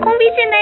콩비지네.